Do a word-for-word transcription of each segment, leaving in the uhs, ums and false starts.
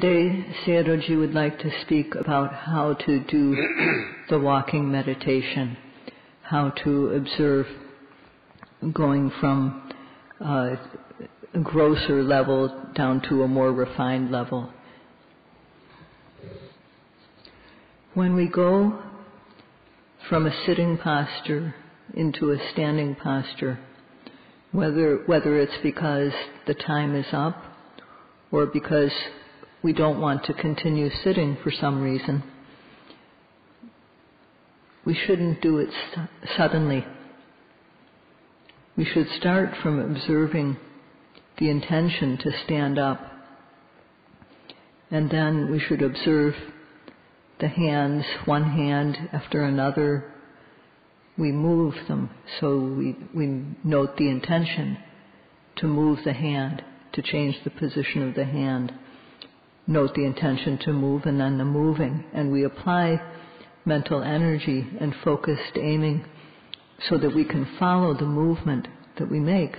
Today, Sayadawgyi would like to speak about how to do the walking meditation, how to observe going from uh, a grosser level down to a more refined level. When we go from a sitting posture into a standing posture, whether whether it's because the time is up or because we don't want to continue sitting for some reason, we shouldn't do it st- suddenly. We should start from observing the intention to stand up, and then we should observe the hands, one hand after another. We move them, so we, we note the intention to move the hand, to change the position of the hand. Note the intention to move and then the moving, and we apply mental energy and focused aiming so that we can follow the movement that we make.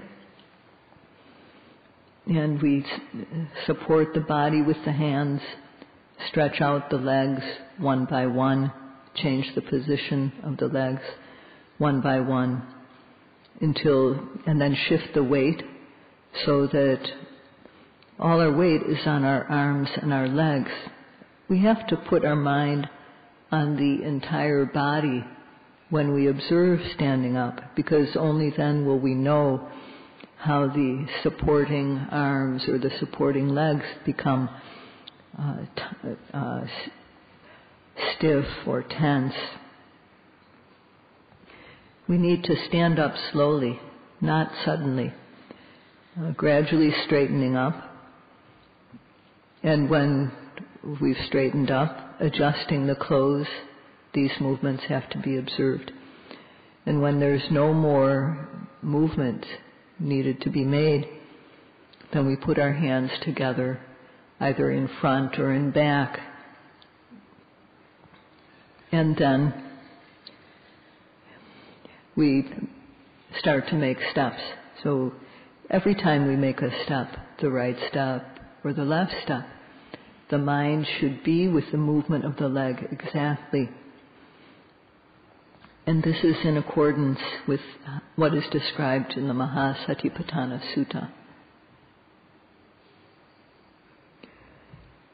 And we support the body with the hands, stretch out the legs one by one, change the position of the legs one by one until, and then shift the weight so that all our weight is on our arms and our legs. We have to put our mind on the entire body when we observe standing up, because only then will we know how the supporting arms or the supporting legs become uh, t- uh, s- stiff or tense. We need to stand up slowly, not suddenly, uh, gradually straightening up. And when we've straightened up, adjusting the clothes, these movements have to be observed. And when there's no more movement needed to be made, then we put our hands together, either in front or in back. And then we start to make steps. So every time we make a step, the right step or the left step, the mind should be with the movement of the leg exactly. And this is in accordance with what is described in the Mahasatipatthana Sutta.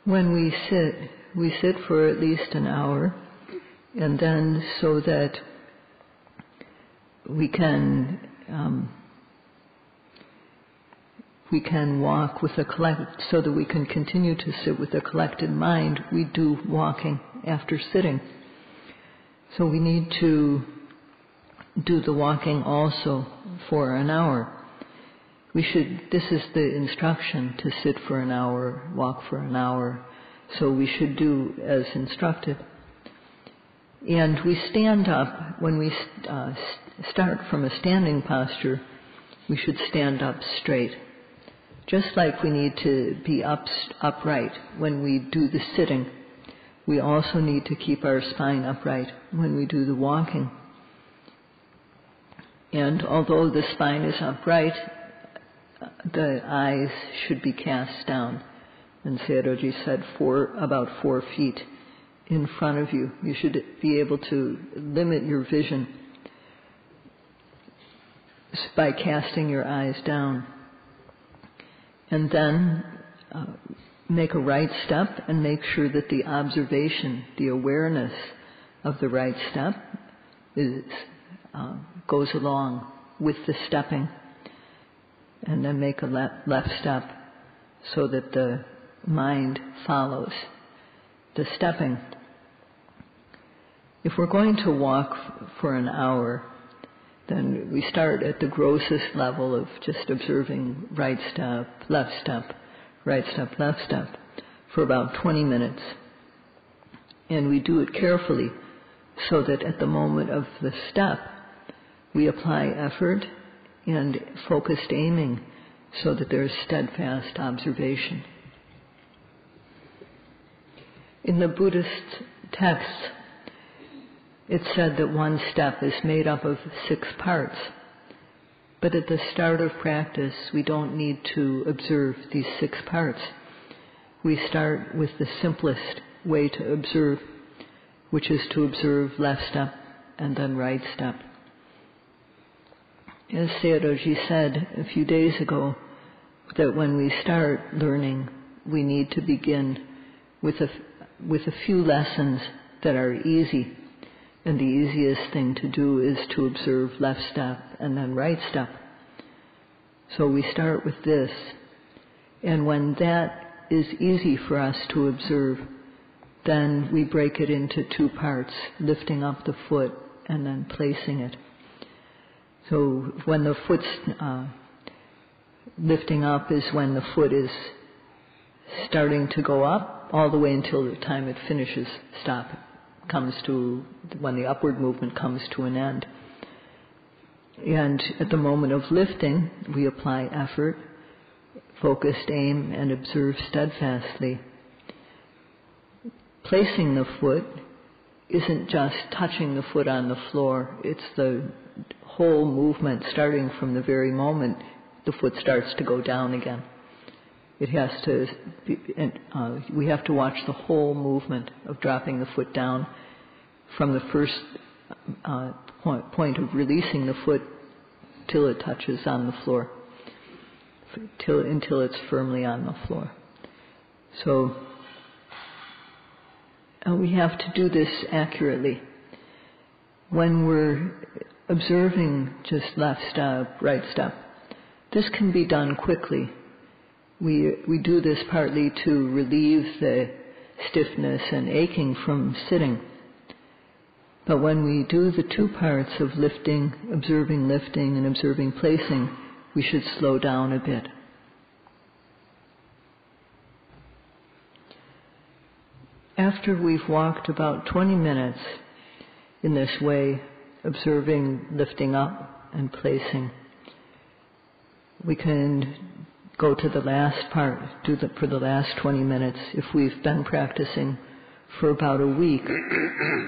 When we sit, we sit for at least an hour, and then so that we can um, we can walk with a collect, so that we can continue to sit with a collected mind. We do walking after sitting. So we need to do the walking also for an hour. We should, this is the instruction, to sit for an hour, walk for an hour. So we should do as instructed. And we stand up, when we uh, start from a standing posture, we should stand up straight. Just like we need to be up, upright when we do the sitting, we also need to keep our spine upright when we do the walking. And although the spine is upright, the eyes should be cast down. And Sayadawgyi said four, about four feet in front of you. You should be able to limit your vision by casting your eyes down. And then uh, make a right step and make sure that the observation, the awareness of the right step is, uh, goes along with the stepping. And then make a le- left step so that the mind follows the stepping. If we're going to walk f- for an hour, then we start at the grossest level of just observing right step, left step, right step, left step for about twenty minutes. And we do it carefully so that at the moment of the step, we apply effort and focused aiming so that there's steadfast observation. In the Buddhist texts, it's said that one step is made up of six parts. But at the start of practice, we don't need to observe these six parts. we start with the simplest way to observe, which is to observe left step and then right step. As Sayadawgyi said a few days ago, that when we start learning, we need to begin with a, with a few lessons that are easy. And the easiest thing to do is to observe left step and then right step. So we start with this. And when that is easy for us to observe, then we break it into two parts, lifting up the foot and then placing it. So when the foot's uh, lifting up is when the foot is starting to go up all the way until the time it finishes, stop, comes to, when the upward movement comes to an end. And at the moment of lifting, we apply effort, focused aim, and observe steadfastly. Placing the foot isn't just touching the foot on the floor, it's the whole movement starting from the very moment the foot starts to go down again. It has to be, uh, we have to watch the whole movement of dropping the foot down from the first uh, point, point of releasing the foot till it touches on the floor, till, until it's firmly on the floor. So uh, we have to do this accurately. When we're observing just left step, right step, this can be done quickly. We, we do this partly to relieve the stiffness and aching from sitting. But when we do the two parts of lifting, observing lifting and observing placing, we should slow down a bit. After we've walked about twenty minutes in this way, observing, lifting up and placing, we can go to the last part, do the, for the last twenty minutes. If we've been practicing for about a week,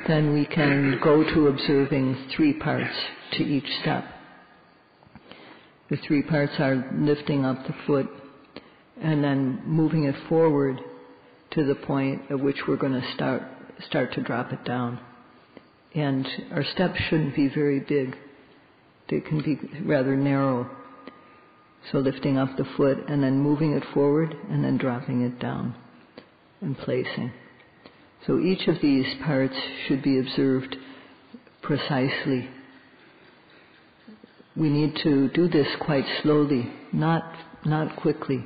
then we can go to observing three parts to each step. The three parts are lifting up the foot and then moving it forward to the point at which we're going to start, start to drop it down. And our steps shouldn't be very big. They can be rather narrow. So lifting up the foot and then moving it forward and then dropping it down and placing. So each of these parts should be observed precisely. We need to do this quite slowly, not not quickly,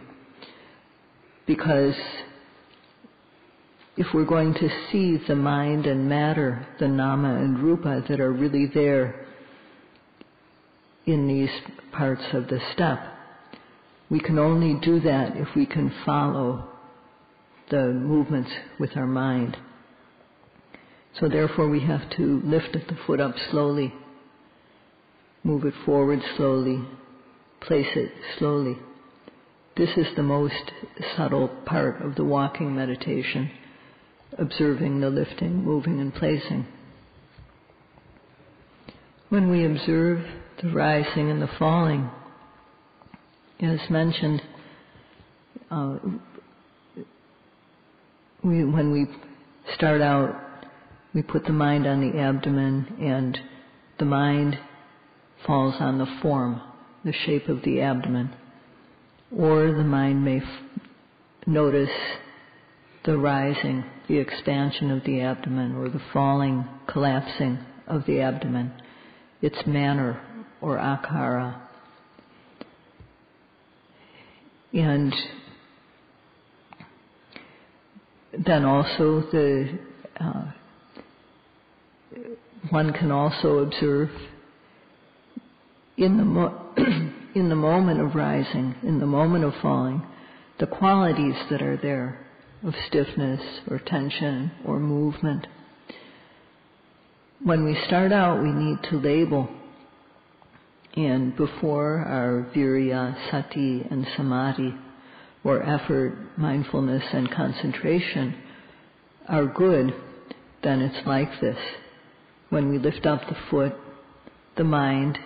because if we're going to see the mind and matter, the nama and rupa that are really there in these parts of the step, we can only do that if we can follow the movements with our mind. So therefore we have to lift the foot up slowly, move it forward slowly, place it slowly. This is the most subtle part of the walking meditation, observing the lifting, moving, and placing. When we observe the rising and the falling, as mentioned, uh, we, when we start out, we put the mind on the abdomen and the mind falls on the form, the shape of the abdomen. Or the mind may f- notice the rising, the expansion of the abdomen, or the falling, collapsing of the abdomen, its manner or akhara. And then also the uh, one can also observe in the mo- in the moment of rising, in the moment of falling, the qualities that are there of stiffness or tension or movement. When we start out, we need to label. And before our virya, sati, and samadhi, or effort, mindfulness, and concentration are good, then it's like this. When we lift up the foot, the mind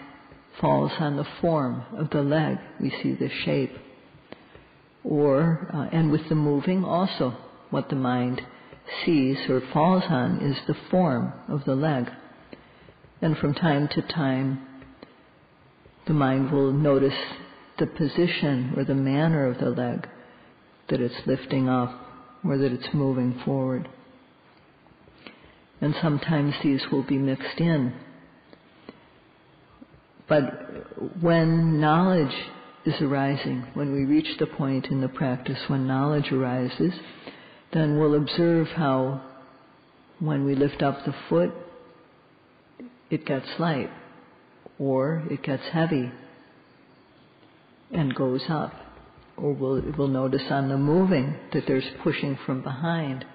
falls on the form of the leg. We see the shape. or uh, and with the moving also, what the mind sees or falls on is the form of the leg. And from time to time, the mind will notice the position or the manner of the leg, that it's lifting up or that it's moving forward. And sometimes these will be mixed in. But when knowledge is arising, when we reach the point in the practice when knowledge arises, then we'll observe how when we lift up the foot, it gets light, or it gets heavy and goes up. Or we'll, we'll notice on the moving that there's pushing from behind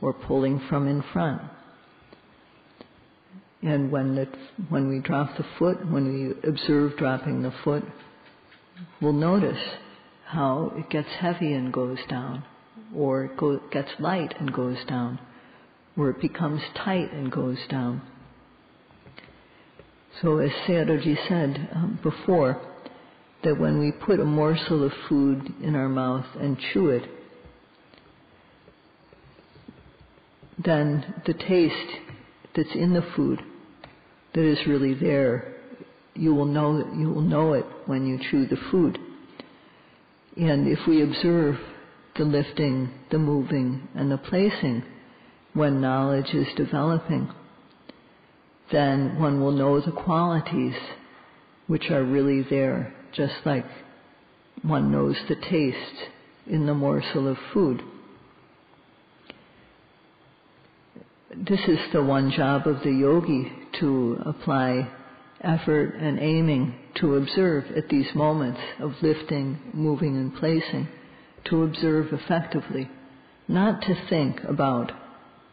or pulling from in front. And when, the, when we drop the foot, when we observe dropping the foot, we'll notice how it gets heavy and goes down, or it go, gets light and goes down, or it becomes tight and goes down. So as Sayadawgyi said um, before, that when we put a morsel of food in our mouth and chew it, then the taste that's in the food that is really there, you will know you will know it when you chew the food. And if we observe the lifting, the moving, and the placing when knowledge is developing, then one will know the qualities which are really there, just like one knows the taste in the morsel of food. This is the one job of the yogi, to apply effort and aiming to observe at these moments of lifting, moving, and placing, to observe effectively, not to think about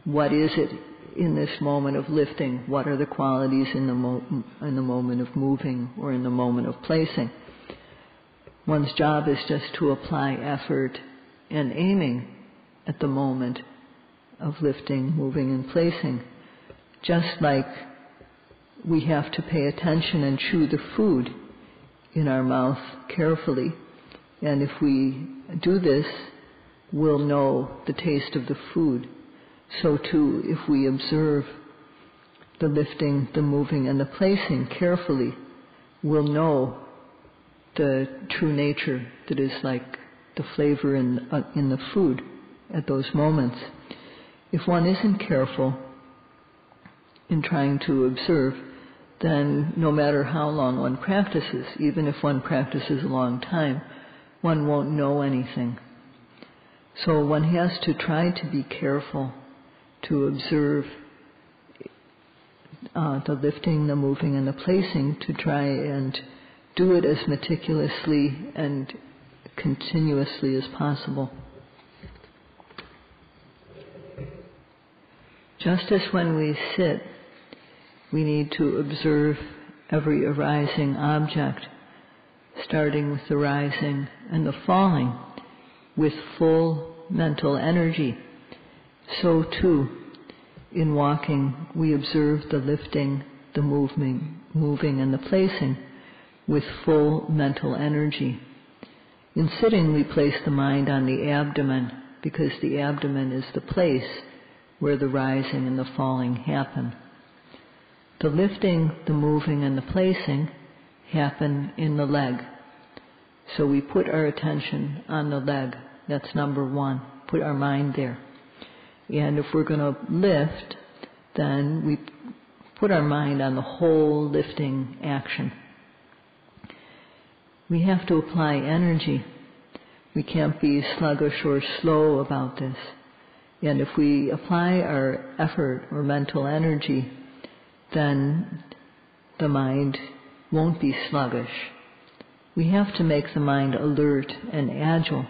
what is it in this moment of lifting, what are the qualities in the, mo- in the moment of moving or in the moment of placing. One's job is just to apply effort and aiming at the moment of lifting, moving, and placing, just like we have to pay attention and chew the food in our mouth carefully. And if we do this, we'll know the taste of the food. So too, if we observe the lifting, the moving, and the placing carefully, we'll know the true nature that is like the flavor in, uh, in the food at those moments. If one isn't careful in trying to observe, then no matter how long one practices, even if one practices a long time, one won't know anything. So one has to try to be careful to observe uh, the lifting, the moving, and the placing, to try and do it as meticulously and continuously as possible. Just as when we sit, we need to observe every arising object, starting with the rising and the falling, with full mental energy. So too, in walking, we observe the lifting, the moving, moving, and the placing with full mental energy. In sitting, we place the mind on the abdomen, because the abdomen is the place where the rising and the falling happen. The lifting, the moving, and the placing happen in the leg. So we put our attention on the leg. That's number one. Put our mind there. And if we're going to lift, then we put our mind on the whole lifting action. We have to apply energy. We can't be sluggish or slow about this. And if we apply our effort or mental energy, then the mind won't be sluggish. We have to make the mind alert and agile.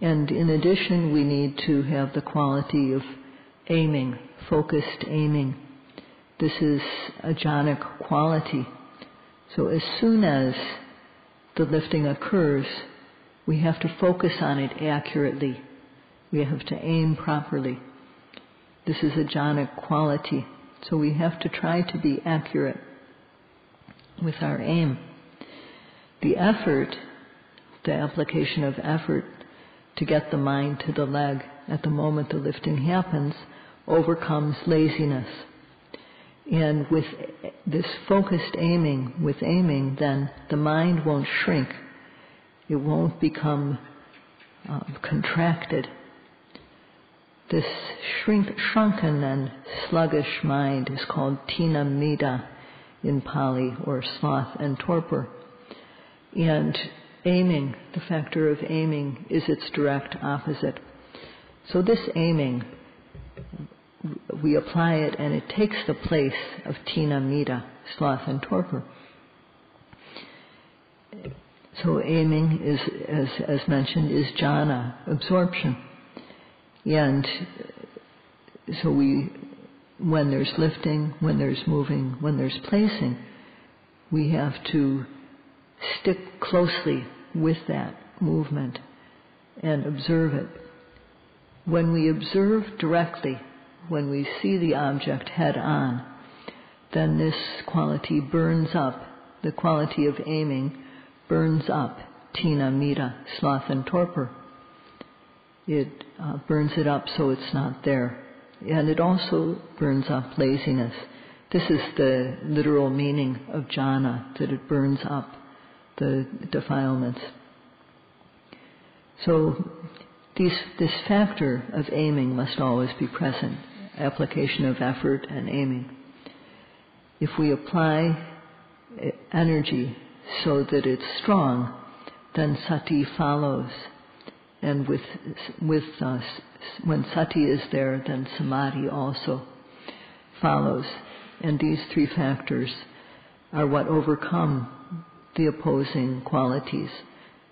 And in addition, we need to have the quality of aiming, focused aiming. This is a jhanic quality. So as soon as the lifting occurs, we have to focus on it accurately. We have to aim properly. This is a jhanic quality. So we have to try to be accurate with our aim. The effort the application of effort to get the mind to the leg at the moment the lifting happens overcomes laziness. And with this focused aiming, with aiming, then the mind won't shrink. It won't become uh, contracted. This shrink, shrunken and sluggish mind is called thina-middha in Pali, or sloth and torpor. And aiming, the factor of aiming, is its direct opposite. So this aiming, we apply it and it takes the place of thina-middha, sloth and torpor. So aiming is, as, as mentioned, is jhana, absorption. And so we, when there's lifting, when there's moving, when there's placing, we have to stick closely with that movement and observe it. When we observe directly, when we see the object head on, then this quality burns up. The quality of aiming burns up thina-middha, sloth and torpor. It uh, burns it up so it's not there. And it also burns up laziness. This is the literal meaning of jhana, that it burns up the defilements. So these, this factor of aiming must always be present, application of effort and aiming. If we apply energy so that it's strong, then sati follows. And with, with uh, when sati is there, then samadhi also follows. And these three factors are what overcome the opposing qualities.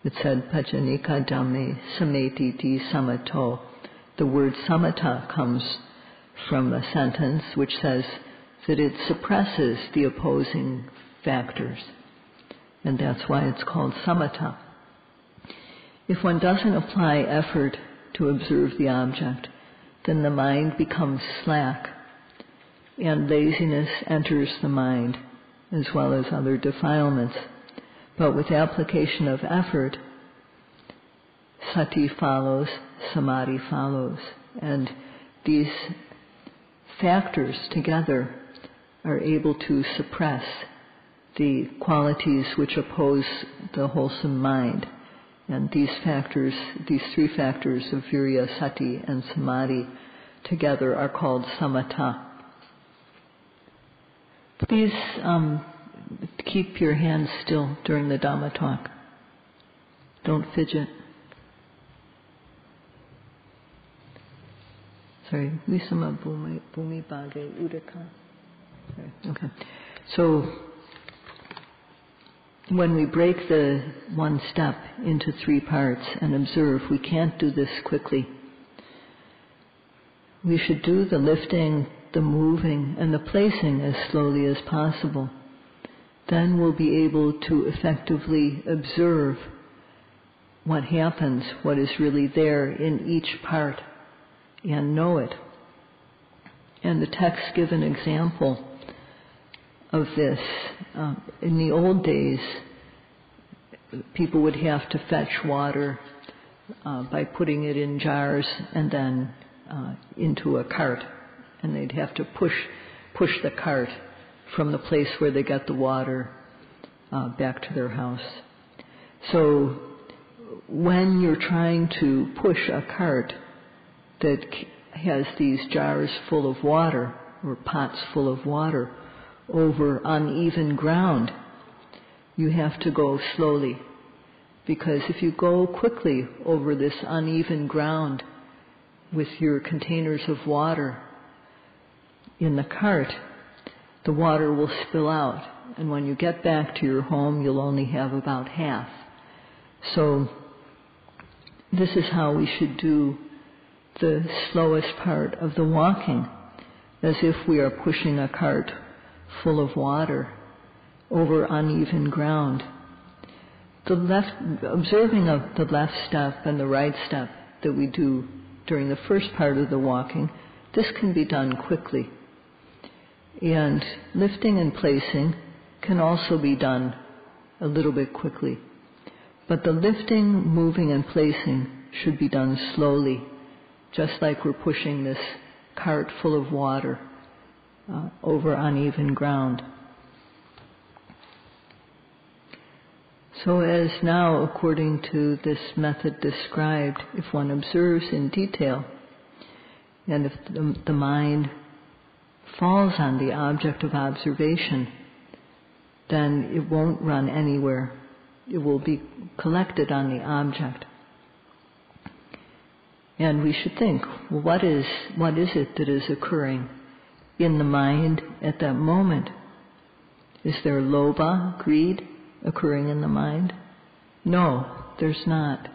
It said, pajanika dhamme sameti di samato. The word samatha comes from a sentence which says that it suppresses the opposing factors. And that's why it's called samatha. If one doesn't apply effort to observe the object, then the mind becomes slack, and laziness enters the mind, as well as other defilements. But with application of effort, sati follows, samadhi follows, and these factors together are able to suppress the qualities which oppose the wholesome mind. And these factors, these three factors of virya, sati, and samadhi together are called samatha. Please um, keep your hands still during the Dhamma talk. Don't fidget. Sorry. Visama bhumi bhage udaka. Okay. So when we break the one step into three parts and observe, we can't do this quickly. We should do the lifting, the moving, and the placing as slowly as possible. Then we'll be able to effectively observe what happens, what is really there in each part, and know it. And the texts give an example of this. Uh, in the old days, people would have to fetch water uh, by putting it in jars and then uh, into a cart, and they'd have to push push the cart from the place where they got the water uh, back to their house. So when you're trying to push a cart that has these jars full of water or pots full of water over uneven ground, you have to go slowly, because if you go quickly over this uneven ground with your containers of water in the cart, the water will spill out, and when you get back to your home, you'll only have about half. So this is how we should do the slowest part of the walking, as if we are pushing a cart full of water over uneven ground. The left, observing of the left step and the right step that we do during the first part of the walking, this can be done quickly. And lifting and placing can also be done a little bit quickly. But the lifting, moving, and placing should be done slowly, just like we're pushing this cart full of water uh, over uneven ground. So as now, according to this method described, if one observes in detail, and if the, the mind falls on the object of observation, then it won't run anywhere. It will be collected on the object. And we should think, well, what is, what is it that is occurring in the mind at that moment? Is there loba, greed, occurring in the mind? No, there's not.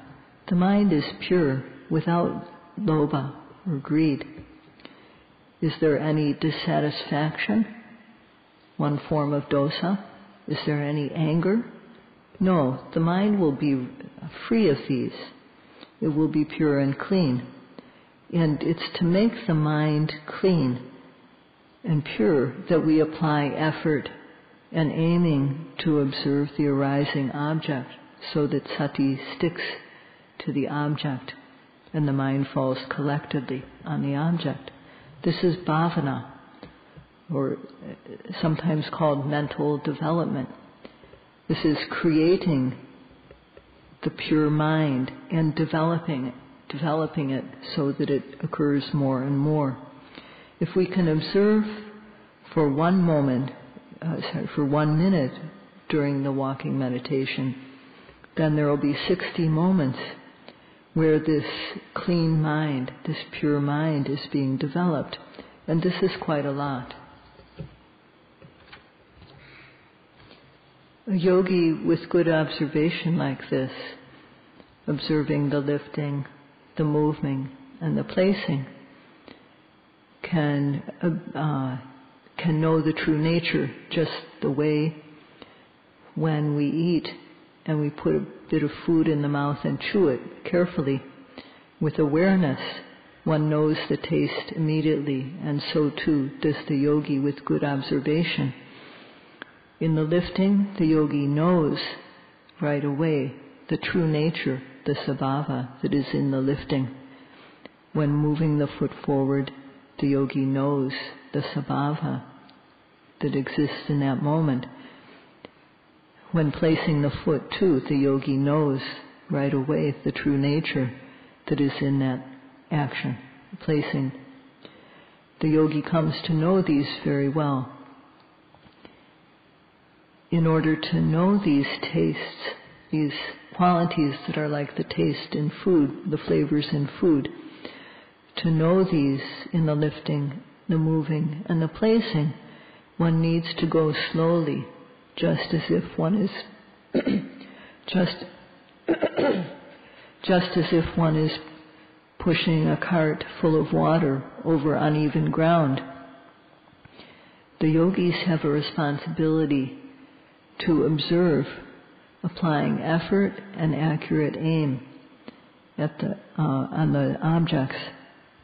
The mind is pure without loba or greed. Is there any dissatisfaction? One form of dosa. Is there any anger? No, the mind will be free of these. It will be pure and clean. And it's to make the mind clean and pure that we apply effort and aiming to observe the arising object, so that sati sticks to the object and the mind falls collectively on the object. This is bhavana, or sometimes called mental development. This is creating the pure mind and developing it, developing it so that it occurs more and more. If we can observe for one moment, uh, sorry, for one minute during the walking meditation, then there will be sixty moments where this clean mind, this pure mind is being developed. And this is quite a lot. A yogi with good observation like this, observing the lifting, the moving, and the placing, can uh, can know the true nature, just the way when we eat and we put a bit of food in the mouth and chew it carefully. With awareness, one knows the taste immediately, and so too does the yogi with good observation. In the lifting, the yogi knows right away the true nature, the sabhava that is in the lifting. When moving the foot forward, the yogi knows the sabhava that exists in that moment. When placing the foot too, the yogi knows right away the true nature that is in that action, placing. The yogi comes to know these very well. In order to know these tastes, these qualities that are like the taste in food, the flavors in food, to know these in the lifting, the moving, and the placing, one needs to go slowly, just as if one is just just as if one is pushing a cart full of water over uneven ground. The yogis have a responsibility to observe, applying effort and accurate aim at the uh, on the objects.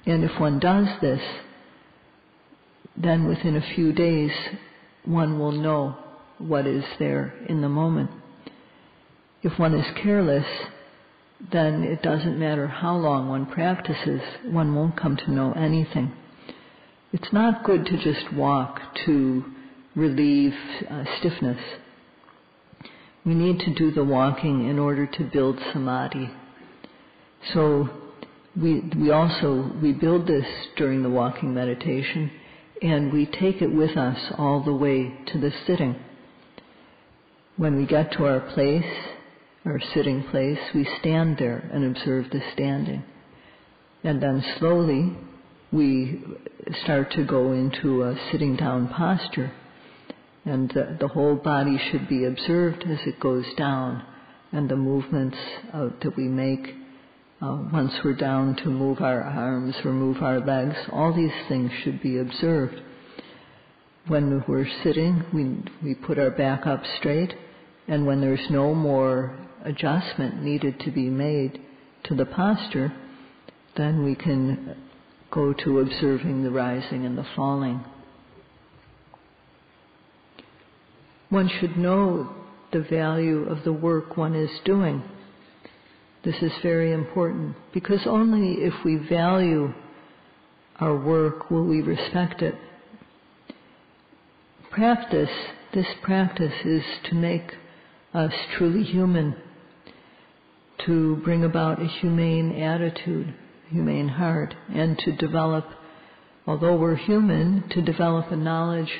And if one does this, then within a few days one will know what is there in the moment. If one is careless, then it doesn't matter how long one practices, one won't come to know anything. It's not good to just walk to relieve uh, stiffness. We need to do the walking in order to build samadhi. So we we also, we build this during the walking meditation, and we take it with us all the way to the sitting. When we get to our place, our sitting place, we stand there and observe the standing. And then slowly we start to go into a sitting down posture. And the, the whole body should be observed as it goes down, and the movements uh, that we make uh, once we're down, to move our arms or move our legs. All these things should be observed. When we're sitting, we, we put our back up straight, and when there's no more adjustment needed to be made to the posture, then we can go to observing the rising and the falling. One should know the value of the work one is doing. This is very important, because only if we value our work will we respect it. Practice, this practice is to make us truly human, to bring about a humane attitude, humane heart, and to develop, although we're human, to develop a knowledge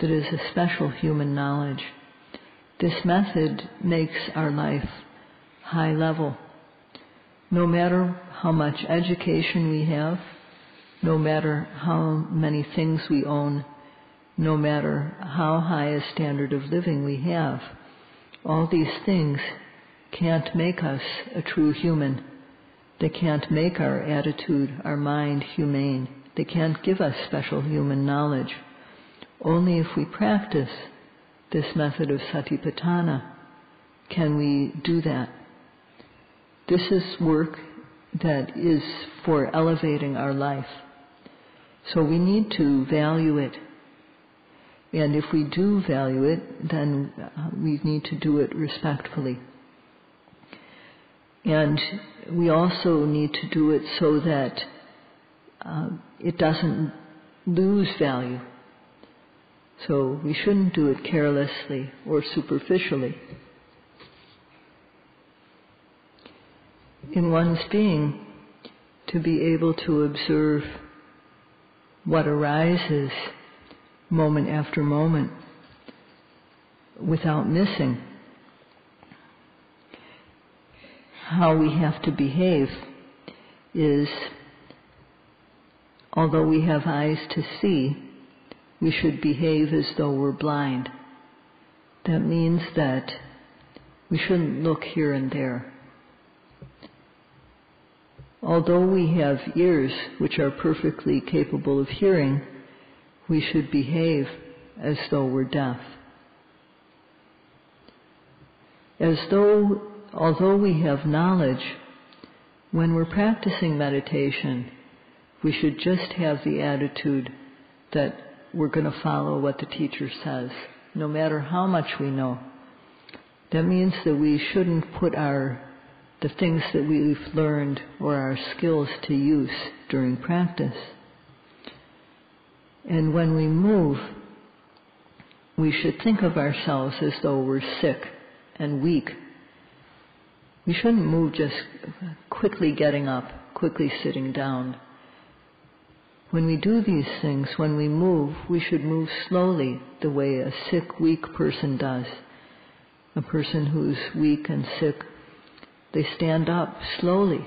that is a special human knowledge. This method makes our life high level. No matter how much education we have, no matter how many things we own, no matter how high a standard of living we have, all these things can't make us a true human. They can't make our attitude, our mind humane. They can't give us special human knowledge. Only if we practice this method of satipatthana can we do that. This is work that is for elevating our life. So we need to value it. And if we do value it, then we need to do it respectfully. And we also need to do it so that uh, it doesn't lose value. So we shouldn't do it carelessly or superficially. In one's being, to be able to observe what arises moment after moment without missing how we have to behave is, although we have eyes to see, we should behave as though we're blind. That means that we shouldn't look here and there. Although we have ears which are perfectly capable of hearing, we should behave as though we're deaf. As though, although we have knowledge, when we're practicing meditation, we should just have the attitude that we're going to follow what the teacher says, no matter how much we know. That means that we shouldn't put our the things that we've learned or our skills to use during practice. And when we move, we should think of ourselves as though we're sick and weak. We shouldn't move just quickly getting up, quickly sitting down. When we do these things, when we move, we should move slowly, the way a sick, weak person does. A person who's weak and sick, they stand up slowly.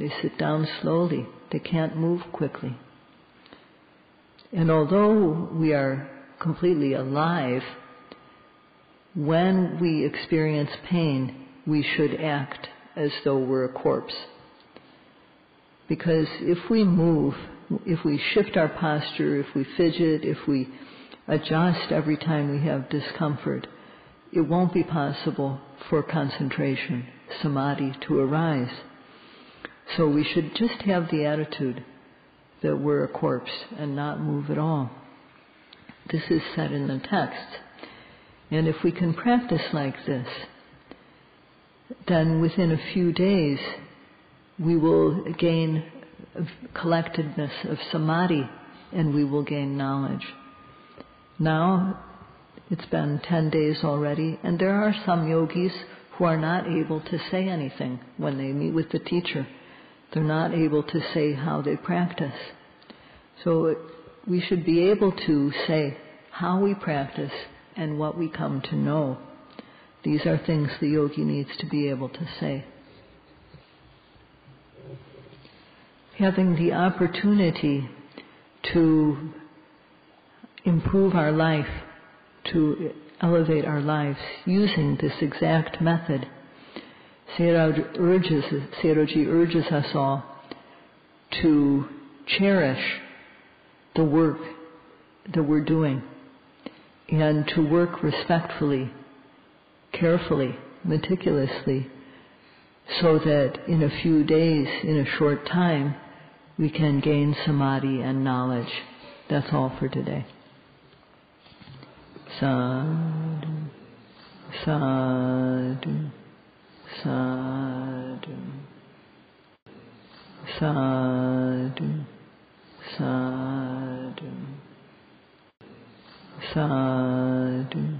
They sit down slowly. They can't move quickly. And although we are completely alive, when we experience pain, we should act as though we're a corpse. Because if we move, if we shift our posture, if we fidget, if we adjust every time we have discomfort, it won't be possible for concentration, samadhi, to arise. So we should just have the attitude that we're a corpse and not move at all. This is said in the text. And if we can practice like this, then within a few days we will gain collectedness of samadhi and we will gain knowledge. Now it's been ten days already, and there are some yogis who are not able to say anything when they meet with the teacher. They're not able to say how they practice. So we should be able to say how we practice and what we come to know. These are things the yogi needs to be able to say. Having the opportunity to improve our life, to elevate our lives using this exact method. Sayadawgyi urges, Sayadawgyi urges us all to cherish the work that we're doing and to work respectfully, carefully, meticulously, so that in a few days, in a short time, we can gain samadhi and knowledge. That's all for today. Sadhu, sadhu. Sadhu, sadhu, sadhu, sadhu.